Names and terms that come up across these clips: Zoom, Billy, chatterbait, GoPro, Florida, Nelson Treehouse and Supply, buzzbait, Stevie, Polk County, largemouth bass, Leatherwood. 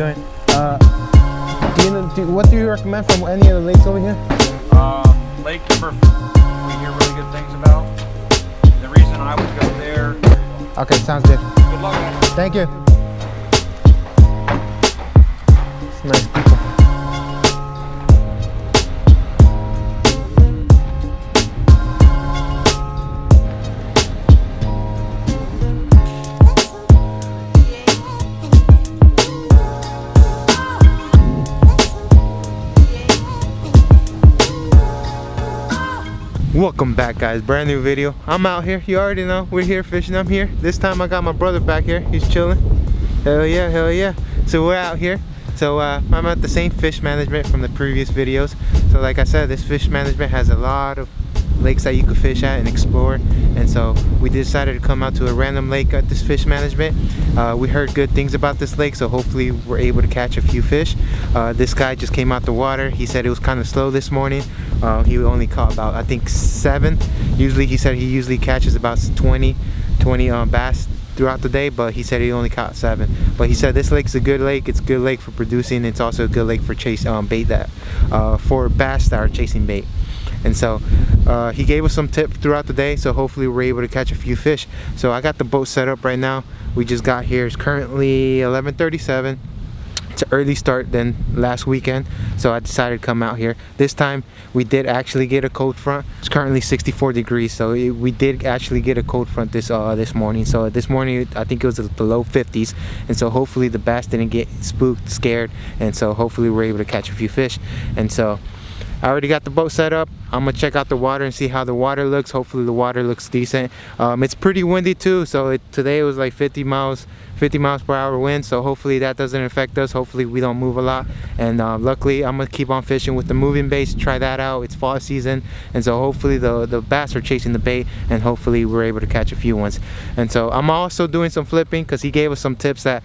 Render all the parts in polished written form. doing. What do you recommend from any of the lakes over here? Lake number 4, we hear really good things about. The reason I would go there. Okay, sounds good. Good luck, man. Thank you. It's nice people. Welcome back, guys. Brand new video. I'm out here. You already know. We're here fishing. I'm here. This time I got my brother back here. He's chilling. Hell yeah, hell yeah. So we're out here. So I'm at the same fish management from the previous videos. So like I said, this fish management has a lot of lakes that you could fish at and explore. And so we decided to come out to a random lake at this fish management. We heard good things about this lake, so hopefully we're able to catch a few fish. This guy just came out the water. He said it was kind of slow this morning. He only caught about, I think, 7. Usually he said he usually catches about 20 bass throughout the day, but he said he only caught 7. But he said this lake's a good lake. It's a good lake for producing. It's also a good lake for chase bait that for bass that are chasing bait. And so he gave us some tips throughout the day, so hopefully we're able to catch a few fish. So I got the boat set up right now. We just got here. It's currently 11:37. It's an early start than last weekend, so I decided to come out here. This time we did actually get a cold front. It's currently 64 degrees, so we did actually get a cold front this morning. So this morning I think it was the low 50s, and so hopefully the bass didn't get spooked, scared, and so hopefully we're able to catch a few fish. And so I already got the boat set up. I'm gonna check out the water and see how the water looks. Hopefully the water looks decent. It's pretty windy too, so today it was like 50 miles per hour wind, so hopefully that doesn't affect us. Hopefully we don't move a lot, and luckily I'm gonna keep on fishing with the moving baits. Try that out. It's fall season, and so hopefully the bass are chasing the bait, and hopefully we're able to catch a few ones. And so I'm also doing some flipping because he gave us some tips that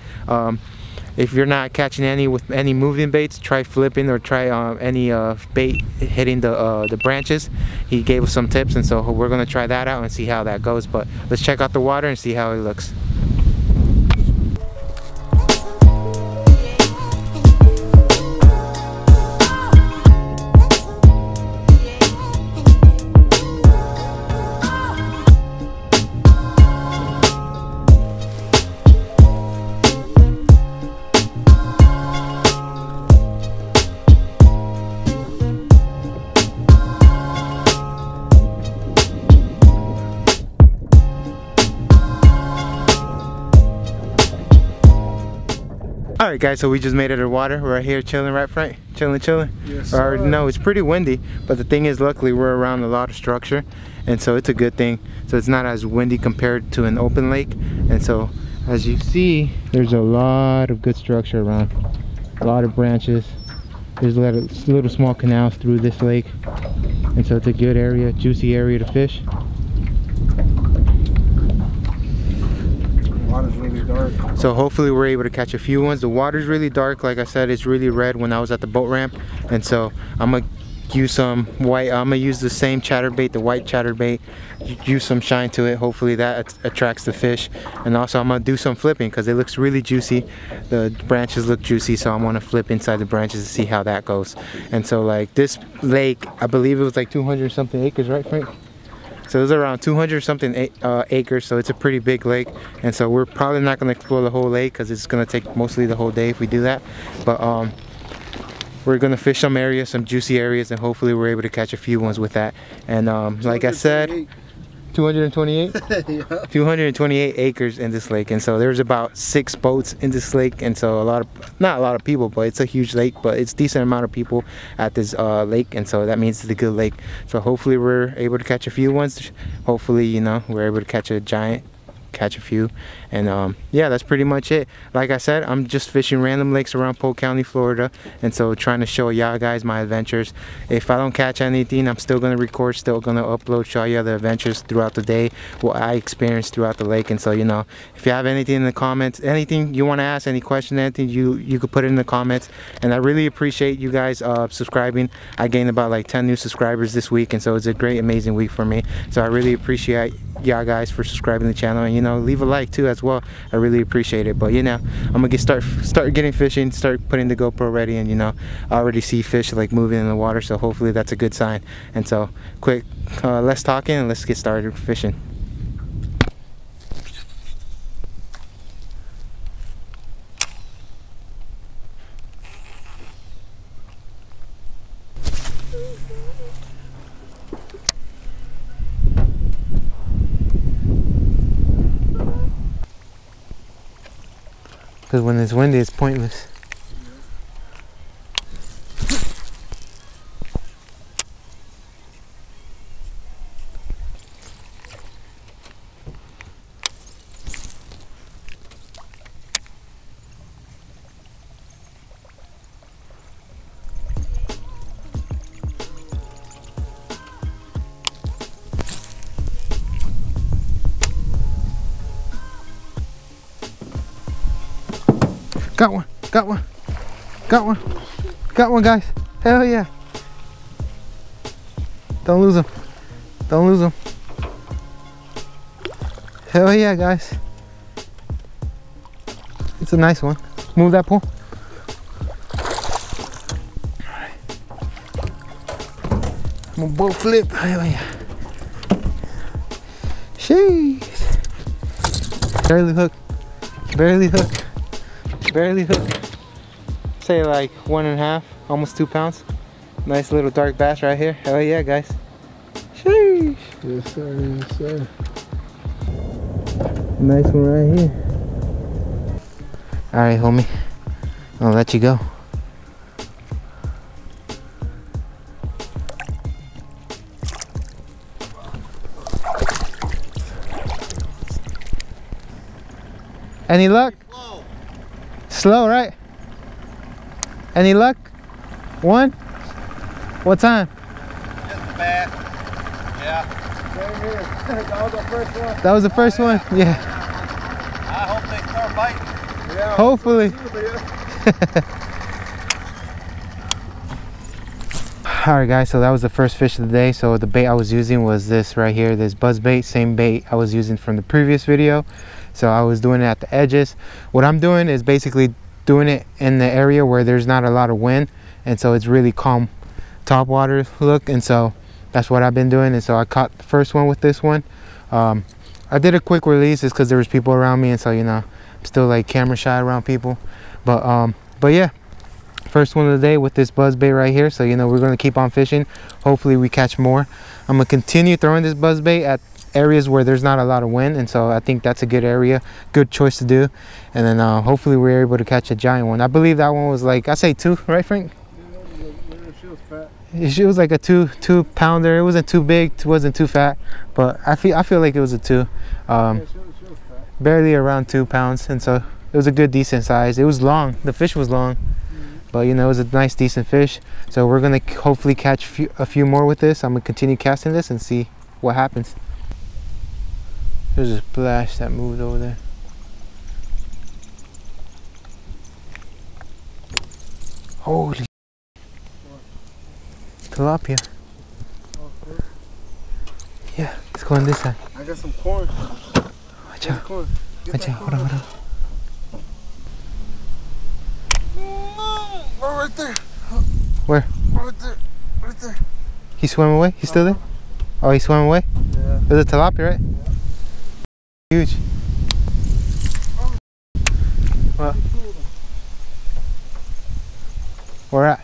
if you're not catching any with any moving baits, try flipping or try any bait hitting the branches. He gave us some tips, and so we're gonna try that out and see how that goes. But let's check out the water and see how it looks. Alright guys, so we just made it to water. We're right here chilling, right Frank? Chilling? Yes, sir. Or, no, it's pretty windy, but the thing is luckily we're around a lot of structure, and so it's a good thing. So it's not as windy compared to an open lake, and so as you see, there's a lot of good structure around. A lot of branches. There's little small canals through this lake, and so it's a good area, juicy area to fish. So hopefully we're able to catch a few ones. The water's really dark, like I said. It's really red when I was at the boat ramp, and so I'm gonna use some white. I'm gonna use the same chatterbait, the white chatterbait. Use some shine to it. Hopefully that attracts the fish. And also I'm gonna do some flipping because it looks really juicy. The branches look juicy, so I want to flip inside the branches to see how that goes. And so like this lake, I believe it was like 200 something acres, right Frank? So it was around 200 something acres, so it's a pretty big lake. And so we're probably not going to explore the whole lake because it's going to take mostly the whole day if we do that. But we're going to fish some areas, some juicy areas, and hopefully we're able to catch a few ones with that. And like I said, 228? Yeah. 228 acres in this lake, and so there's about 6 boats in this lake, and so not a lot of people, but it's a huge lake, but it's a decent amount of people at this lake, and so that means it's a good lake. So hopefully we're able to catch a few ones. Hopefully, you know, we're able to catch a giant, catch a few, and yeah, that's pretty much it. Like I said, I'm just fishing random lakes around Polk County, Florida, and so trying to show y'all guys my adventures. If I don't catch anything, I'm still gonna record, still gonna upload, show you the adventures throughout the day, what I experienced throughout the lake. And so, you know, if you have anything in the comments, anything you want to ask, any question, anything, you could put it in the comments. And I really appreciate you guys subscribing. I gained about like 10 new subscribers this week, and so it's a great amazing week for me. So I really appreciate y'all guys for subscribing to the channel. And you know, know, leave a like too as well. I really appreciate it. But you know, I'm gonna get start getting fishing, start putting the GoPro ready, and you know, I already see fish like moving in the water, so hopefully that's a good sign. And so quick, less talking and let's get started fishing. Because when it's windy, it's pointless. Got one, got one, got one, got one, guys. Hell yeah. Don't lose them. Don't lose them. Hell yeah, guys. It's a nice one. Move that pole. All right. I'm gonna boat flip. Hell yeah. Sheesh. Barely hook. Barely hook. Barely hooked, say like 1.5, almost 2 pounds. Nice little dark bass right here. Hell yeah, guys. Sheesh. Yes, sir. Yes, sir. Nice one right here. All right, homie. I'll let you go. Any luck? Slow, right? Any luck? One? What time? Just bad. Yeah. Right here. That was the first one. That was the first one? Yeah. I hope they start biting. Yeah, hopefully. Alright guys, so that was the first fish of the day. So the bait I was using was this right here, this buzz bait, same bait I was using from the previous video. So I was doing it at the edges. What I'm doing is basically doing it in the area where there's not a lot of wind, and so it's really calm topwater look, and so that's what I've been doing. And so I caught the first one with this one. I did a quick release just because there was people around me, and so you know, I'm still like camera shy around people, but yeah. First one of the day with this buzzbait right here. So you know, we're gonna keep on fishing. Hopefully we catch more. I'm gonna continue throwing this buzzbait at areas where there's not a lot of wind, and so I think that's a good area, good choice to do. And then hopefully we're able to catch a giant one. I believe that one was like, I say 2, right, Frank? Yeah, she was fat. She was like a 2 pounder. It wasn't too big, it wasn't too fat, but I feel like it was a 2. Yeah, she was fat. Barely around 2 pounds, and so it was a good decent size. It was long. The fish was long. But you know, it was a nice decent fish, so we're gonna hopefully catch a few more with this. I'm gonna continue casting this and see what happens. There's a splash that moved over there. Holy tilapia. Yeah, it's going this side. I got some corn. Watch out. Corn. Watch out. Hold on, hold on. Oh, right there. Where? Right there. Right there. He swam away? He's still there? Oh, he swam away? Yeah. It was a tilapia, right? Yeah. Huge. Oh. What? Where at?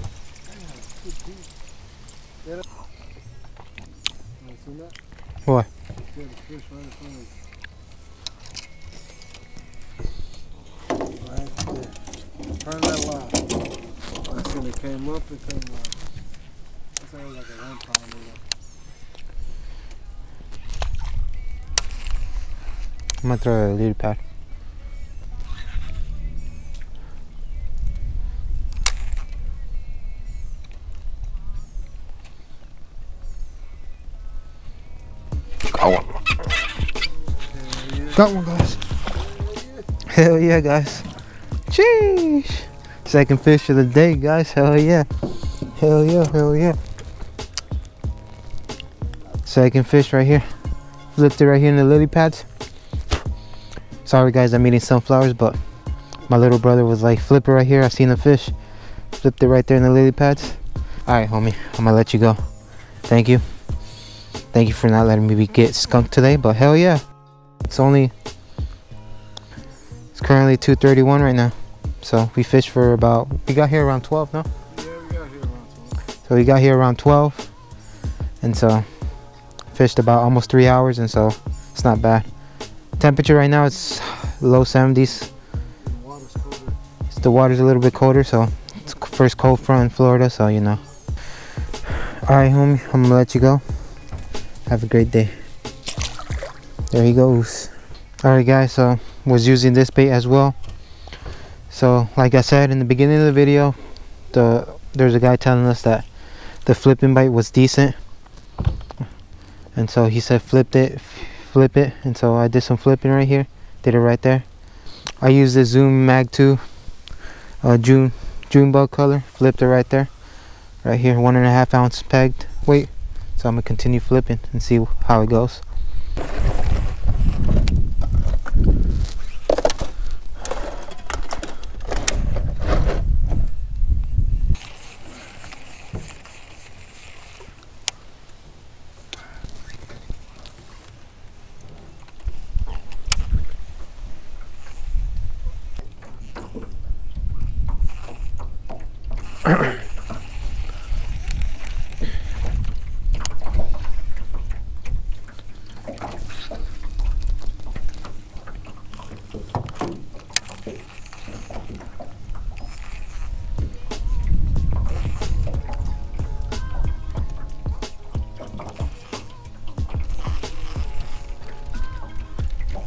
What? Right there. Turn that line. That's when it came up, it came up. That's like a 1 pounder. I'm gonna throw a lead pad. Got one. Yeah. Got one, guys. Hell yeah, guys. Sheesh. Second fish of the day, guys. Hell yeah. Hell yeah, hell yeah. Second fish right here. Flipped it right here in the lily pads. Sorry guys, I'm eating sunflowers, but my little brother was like, flip it right here, I seen a fish. Flipped it right there in the lily pads. All right, homie, I'm gonna let you go. Thank you. Thank you for not letting me get skunked today, but hell yeah. It's currently 2:31 right now. So we fished for about, we got here around 12, no? Yeah, we got here around 12. So we got here around 12. And so fished about almost 3 hours, and so it's not bad. Temperature right now, it's low 70s. The water's colder. The water's a little bit colder, so it's first cold front in Florida, so you know. All right, homie, I'm gonna let you go. Have a great day. There he goes. All right, guys, so was using this bait as well. So like I said in the beginning of the video, there's a guy telling us that the flipping bite was decent, and so he said flip it, and so I did some flipping right here, did it right there. I used the Zoom Mag 2 June bug color, flipped it right there, right here, 1.5 ounce pegged weight. So I'm gonna continue flipping and see how it goes.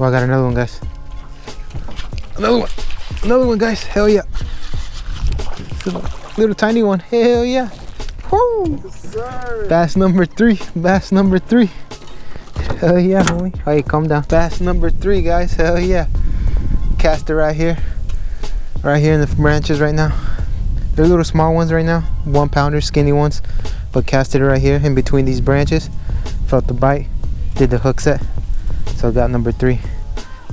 Oh, I got another one, guys. Another one, guys. Hell yeah. Little tiny one. Hell yeah. Woo. Yes, bass number three. Hell yeah, homie. All right, calm down. Bass number three, guys. Hell yeah. Cast it right here in the branches right now. They're little small ones right now, 1-pounder, skinny ones, but casted it right here in between these branches. Felt the bite, did the hook set. So got number three.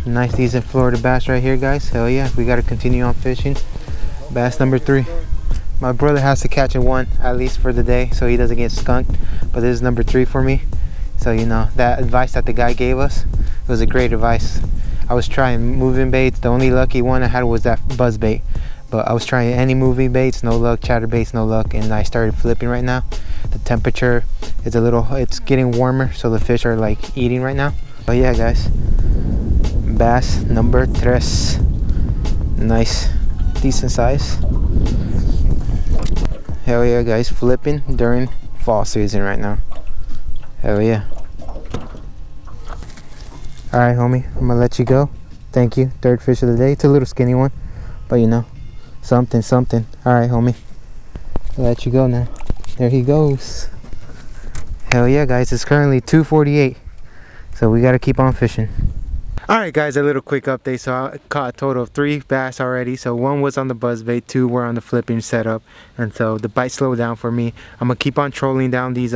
Nice decent Florida bass right here, guys. Hell yeah, we gotta continue on fishing. Bass number three. My brother has to catch a one at least for the day so he doesn't get skunked, but this is number three for me. So you know, that advice that the guy gave us, it was a great advice. I was trying moving baits. The only lucky one I had was that buzz bait, but I was trying any moving baits, no luck, chatter baits, no luck, and I started flipping right now. The temperature is it's getting warmer, so the fish are like eating right now. Oh yeah, guys, bass number 3. Nice decent size. Hell yeah, guys, flipping during fall season right now. Hell yeah. All right, homie, I'm gonna let you go. Thank you. Third fish of the day. It's a little skinny one, but you know, something. All right, homie, I'll let you go now. There he goes. Hell yeah, guys, it's currently 2:48. So we gotta keep on fishing. All right, guys, a little quick update. So I caught a total of 3 bass already. So 1 was on the buzzbait, 2 were on the flipping setup, and so the bite slowed down for me. I'm gonna keep on trolling down these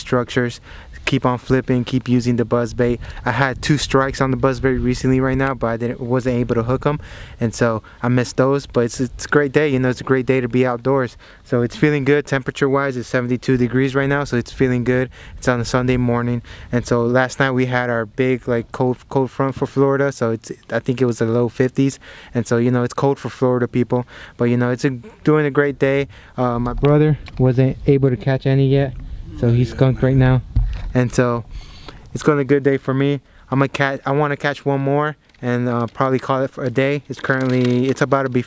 structures, keep on flipping, keep using the buzzbait. I had 2 strikes on the buzzbait recently right now, but I wasn't able to hook them, and so I missed those. But it's a great day, you know. It's a great day to be outdoors. So it's feeling good temperature wise. It's 72 degrees right now, so it's feeling good. It's on a Sunday morning, and so last night we had our big like cold front for Florida. So it's, I think it was the low 50s, and so you know, it's cold for Florida people, but you know, it's doing a great day. My brother wasn't able to catch any yet, so he's skunked right now. And so it's going to be a good day for me. I want to catch one more and probably call it for a day. It's about to be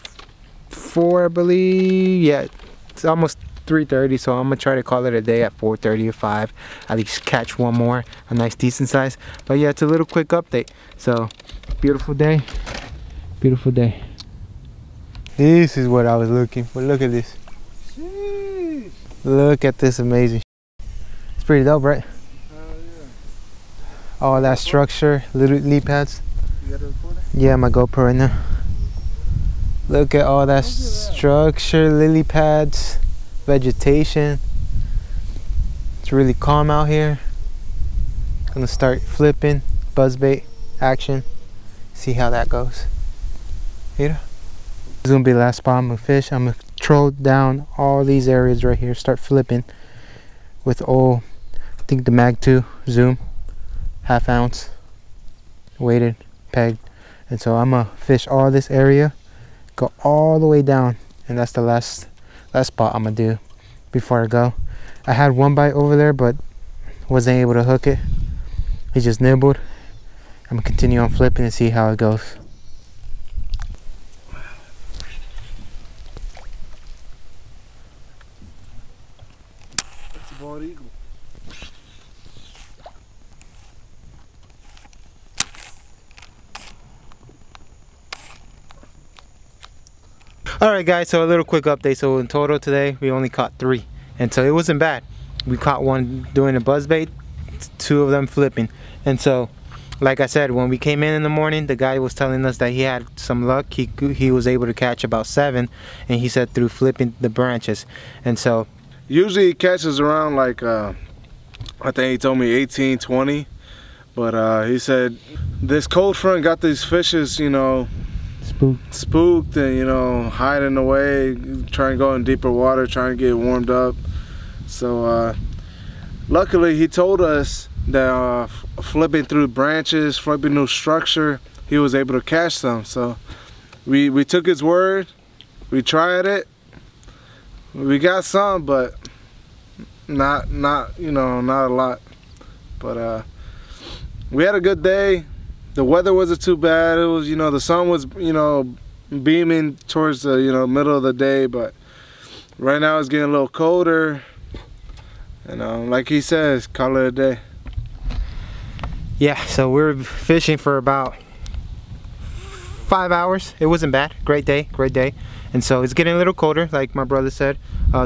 4, I believe. Yeah, it's almost 3:30, so I'm gonna try to call it a day at 4:30 or 5. At least catch one more, a nice decent size. But yeah, it's a little quick update. So beautiful day. This is what I was looking for. Look at this. Jeez. Look at this amazing. It's pretty dope, right? Yeah. All that structure, little leaf pads. You got a recorder? Yeah, my GoPro right now. Look at all that structure, lily pads, vegetation. It's really calm out here. Gonna start flipping, buzzbait action. see how that goes. Here. This is gonna be the last spot I'm gonna fish. I'm gonna troll down all these areas right here, start flipping with old, I think the Mag 2 Zoom, half-ounce, weighted, pegged. And so I'm gonna fish all this area, go all the way down, and that's the last spot I'm gonna do before I go. I had one bite over there, but wasn't able to hook it. He just nibbled. I'm gonna continue on flipping and see how it goes. That's a bald eagle. All right, guys, so a little quick update. So in total today, we only caught 3. And so it wasn't bad. We caught one doing a buzzbait, 2 of them flipping. And so, like I said, when we came in the morning, the guy was telling us that he had some luck. He was able to catch about 7, and he said through flipping the branches. And so, usually he catches around like, I think he told me 18, 20. But he said, this cold front got these fishes, you know, spooked and, you know, hiding away, trying to go in deeper water, trying to get warmed up. So luckily he told us that flipping through branches, flipping through structure, he was able to catch some. So we took his word, we tried it, we got some, but not you know, not a lot. But we had a good day. The weather wasn't too bad. It was, you know, the sun was, you know, beaming towards the, you know, middle of the day, but right now it's getting a little colder. And like he says, call it a day. Yeah, so we were fishing for about 5 hours. It wasn't bad. Great day, great day. And so it's getting a little colder, like my brother said.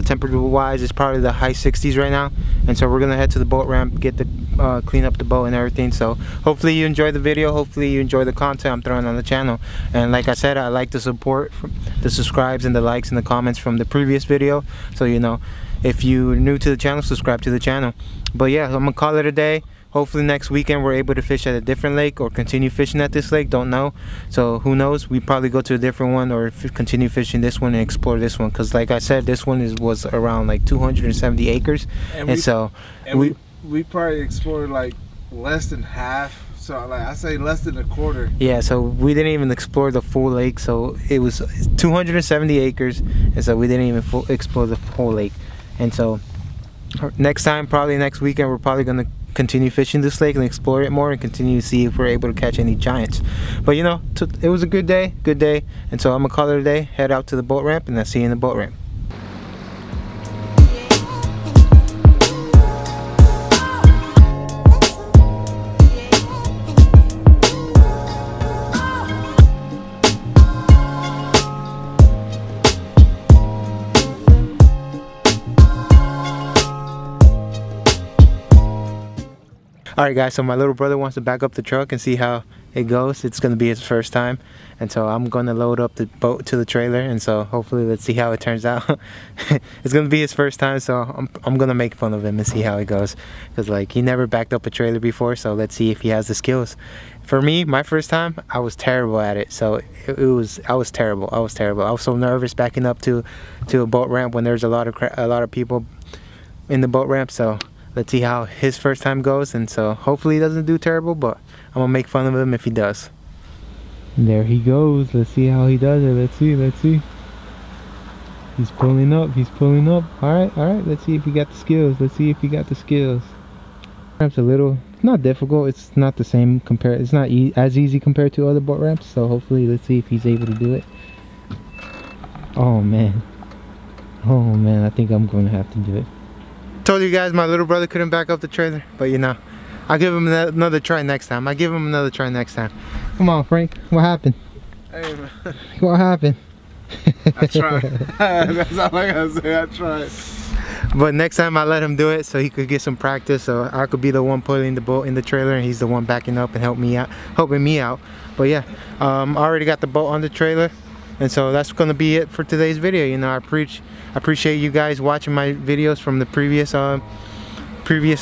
Temperature wise, it's probably the high 60s right now. And so we're gonna head to the boat ramp, get the clean up the boat and everything. So hopefully you enjoy the video, hopefully you enjoy the content I'm throwing on the channel. And like I said, I like the support from the subscribes and the likes and the comments from the previous video. So, you know, if you're new to the channel, subscribe to the channel. But yeah, I'm gonna call it a day. Hopefully next weekend we're able to fish at a different lake or continue fishing at this lake, don't know. So who knows, we probably go to a different one or continue fishing this one and explore this one. Cause like I said, this one was around like 270 acres. And we probably explored like less than half, so like I say less than a quarter. Yeah, so we didn't even explore the full lake. So it was 270 acres, and so we didn't even explore the whole lake. And so next time, probably next weekend, we're probably gonna continue fishing this lake and explore it more and continue to see if we're able to catch any giants. But you know, it was a good day, and so I'm gonna call it a day, head out to the boat ramp, and I'll see you in the boat ramp. Alright guys, so my little brother wants to back up the truck and see how it goes. It's gonna be his first time, and so I'm gonna load up the boat to the trailer, and so hopefully let's see how it turns out. It's gonna be his first time, so I'm gonna make fun of him and see how it goes, because like he never backed up a trailer before, so let's see if he has the skills. For me, my first time, I was terrible at it. So I was so nervous backing up to a boat ramp when there's a lot of people in the boat ramp. So let's see how his first time goes, and so hopefully he doesn't do terrible, but I'm gonna make fun of him if he does. There he goes. Let's see how he does it. Let's see, let's see. He's pulling up, he's pulling up. Alright, alright, let's see if he got the skills. Let's see if he got the skills. Ramps a little, it's not difficult, it's not the same compared, it's not as easy compared to other boat ramps, so hopefully let's see if he's able to do it. Oh man. Oh man, I think I'm gonna have to do it. Told you guys my little brother couldn't back up the trailer, but you know, I'll give him another try next time. I'll give him another try next time. Come on, Frank. What happened? Hey, man. What happened? I tried. That's all I gotta say. I tried. But next time I let him do it so he could get some practice, so I could be the one pulling the boat in the trailer and he's the one backing up and helping me out. But yeah, I already got the boat on the trailer. And so that's gonna be it for today's video. You know, I appreciate you guys watching my videos from the previous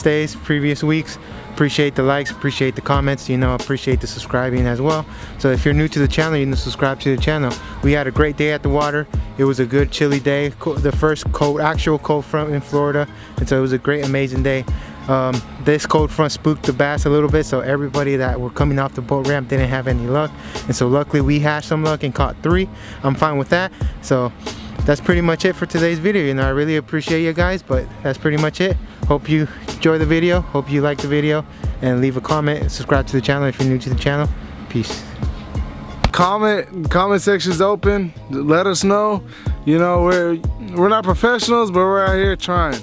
days, previous weeks. appreciate the likes, appreciate the comments, you know, appreciate the subscribing as well. So if you're new to the channel, you need to subscribe to the channel. We had a great day at the water. It was a good chilly day, the first cold, actual cold front in Florida, and so it was a great, amazing day. This cold front spooked the bass a little bit, so everybody that were coming off the boat ramp didn't have any luck, and so luckily we had some luck and caught three. I'm fine with that. So that's pretty much it for today's video. You know, I really appreciate you guys, but that's pretty much it. Hope you enjoy the video, hope you like the video, and leave a comment, subscribe to the channel if you're new to the channel. Peace. Comment section's open. Let us know. You know, we're not professionals, but we're out here trying.